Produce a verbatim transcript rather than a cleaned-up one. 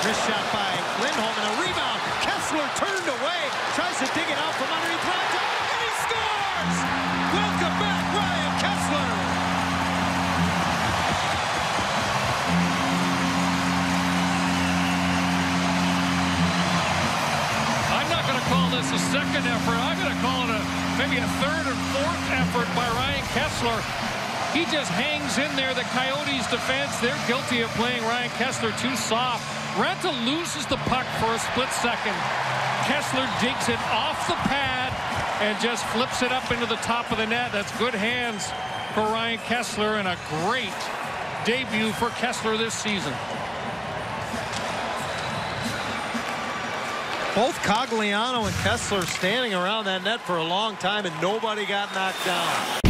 Wrist shot by Lindholm and a rebound. Kesler turned away, tries to dig it out from underneath Ranta, and he scores! Welcome back, Ryan Kesler! I'm not going to call this a second effort. I'm going to call it a maybe a third or fourth effort by Ryan Kesler. He just hangs in there. The Coyotes defense, they're guilty of playing Ryan Kesler too soft. Ranta loses the puck for a split second. Kesler digs it off the pad and just flips it up into the top of the net. That's good hands for Ryan Kesler and a great debut for Kesler this season. Both Cogliano and Kesler standing around that net for a long time and nobody got knocked down.